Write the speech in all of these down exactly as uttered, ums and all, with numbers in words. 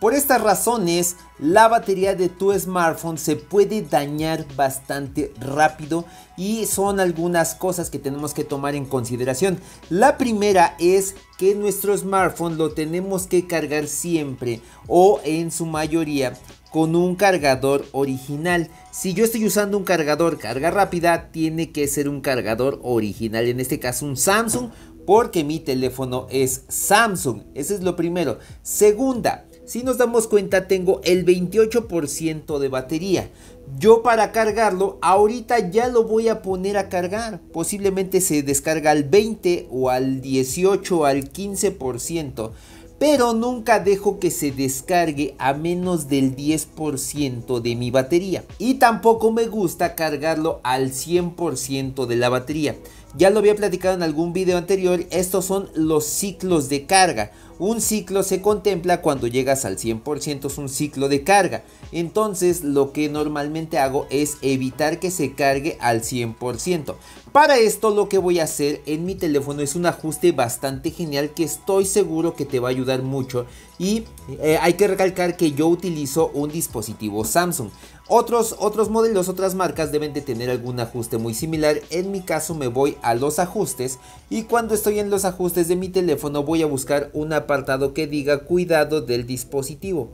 Por estas razones, la batería de tu smartphone se puede dañar bastante rápido y son algunas cosas que tenemos que tomar en consideración. La primera es que nuestro smartphone lo tenemos que cargar siempre o en su mayoría con un cargador original. Si yo estoy usando un cargador carga rápida, tiene que ser un cargador original, en este caso un Samsung, porque mi teléfono es Samsung. Eso es lo primero. Segunda, si nos damos cuenta, tengo el veintiocho por ciento de batería. Yo para cargarlo, ahorita ya lo voy a poner a cargar. Posiblemente se descarga al veinte por ciento o al dieciocho por ciento o al quince por ciento. Pero nunca dejo que se descargue a menos del diez por ciento de mi batería. Y tampoco me gusta cargarlo al cien por ciento de la batería. Ya lo había platicado en algún video anterior, estos son los ciclos de carga. Un ciclo se contempla cuando llegas al cien por ciento, es un ciclo de carga. Entonces lo que normalmente hago es evitar que se cargue al cien por ciento. Para esto lo que voy a hacer en mi teléfono es un ajuste bastante genial que estoy seguro que te va a ayudar mucho. Y eh, hay que recalcar que yo utilizo un dispositivo Samsung. Otros, otros modelos, otras marcas deben de tener algún ajuste muy similar. En mi caso me voy a los ajustes y cuando estoy en los ajustes de mi teléfono voy a buscar una apartado que diga cuidado del dispositivo.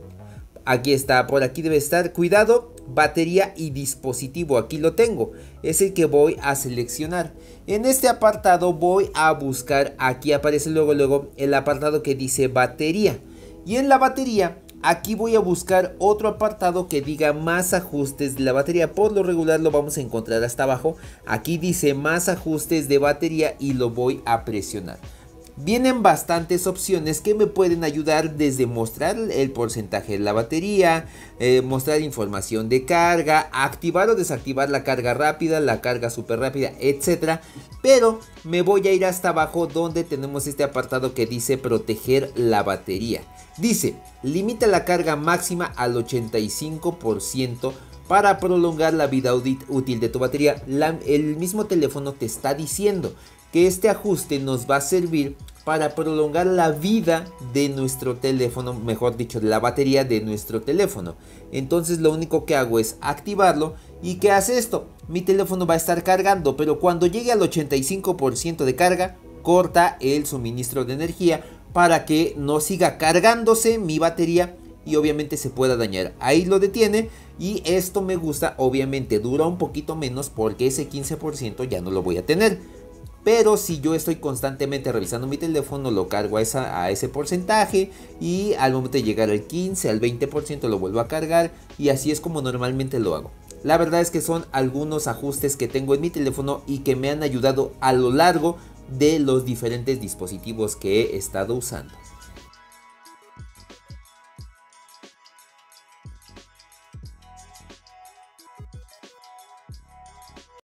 Aquí está, por aquí debe estar cuidado, batería y dispositivo. Aquí lo tengo, es el que voy a seleccionar. En este apartado voy a buscar, aquí aparece luego luego el apartado que dice batería, y en la batería aquí voy a buscar otro apartado que diga más ajustes de la batería. Por lo regular lo vamos a encontrar hasta abajo. Aquí dice más ajustes de batería y lo voy a presionar. Vienen bastantes opciones que me pueden ayudar, desde mostrar el porcentaje de la batería, eh, mostrar información de carga, activar o desactivar la carga rápida, la carga súper rápida, etcétera. Pero me voy a ir hasta abajo donde tenemos este apartado que dice proteger la batería. Dice, limita la carga máxima al ochenta y cinco por ciento. Para prolongar la vida útil de tu batería. La, el mismo teléfono te está diciendo que este ajuste nos va a servir para prolongar la vida de nuestro teléfono, mejor dicho, la batería de nuestro teléfono. Entonces lo único que hago es activarlo. ¿Y qué hace esto? Mi teléfono va a estar cargando, pero cuando llegue al ochenta y cinco por ciento de carga, corta el suministro de energía para que no siga cargándose mi batería y obviamente se pueda dañar. Ahí lo detiene y esto me gusta. Obviamente dura un poquito menos porque ese quince por ciento ya no lo voy a tener. Pero si yo estoy constantemente revisando mi teléfono, lo cargo a, esa, a ese porcentaje y al momento de llegar al quince, al veinte por ciento lo vuelvo a cargar, y así es como normalmente lo hago. La verdad es que son algunos ajustes que tengo en mi teléfono y que me han ayudado a lo largo de los diferentes dispositivos que he estado usando.